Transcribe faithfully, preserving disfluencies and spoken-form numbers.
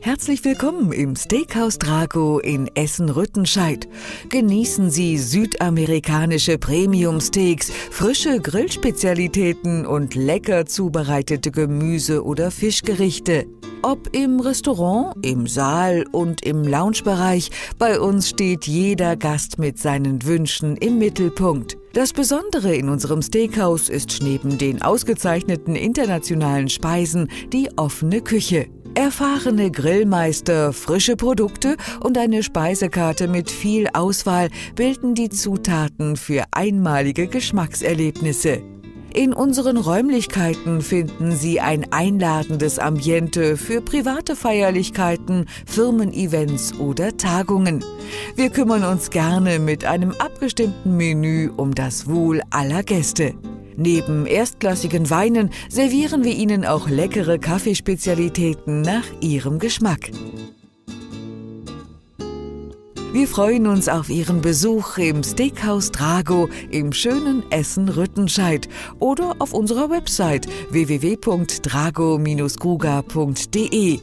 Herzlich willkommen im Steakhouse Drago in Essen-Rüttenscheid. Genießen Sie südamerikanische Premium-Steaks, frische Grillspezialitäten und lecker zubereitete Gemüse- oder Fischgerichte. Ob im Restaurant, im Saal und im Loungebereich, bei uns steht jeder Gast mit seinen Wünschen im Mittelpunkt. Das Besondere in unserem Steakhouse ist neben den ausgezeichneten internationalen Speisen die offene Küche. Erfahrene Grillmeister, frische Produkte und eine Speisekarte mit viel Auswahl bilden die Zutaten für einmalige Geschmackserlebnisse. In unseren Räumlichkeiten finden Sie ein einladendes Ambiente für private Feierlichkeiten, Firmen-Events oder Tagungen. Wir kümmern uns gerne mit einem abgestimmten Menü um das Wohl aller Gäste. Neben erstklassigen Weinen servieren wir Ihnen auch leckere Kaffeespezialitäten nach Ihrem Geschmack. Wir freuen uns auf Ihren Besuch im Steakhouse Drago im schönen Essen-Rüttenscheid oder auf unserer Website w w w punkt drago gruga punkt de.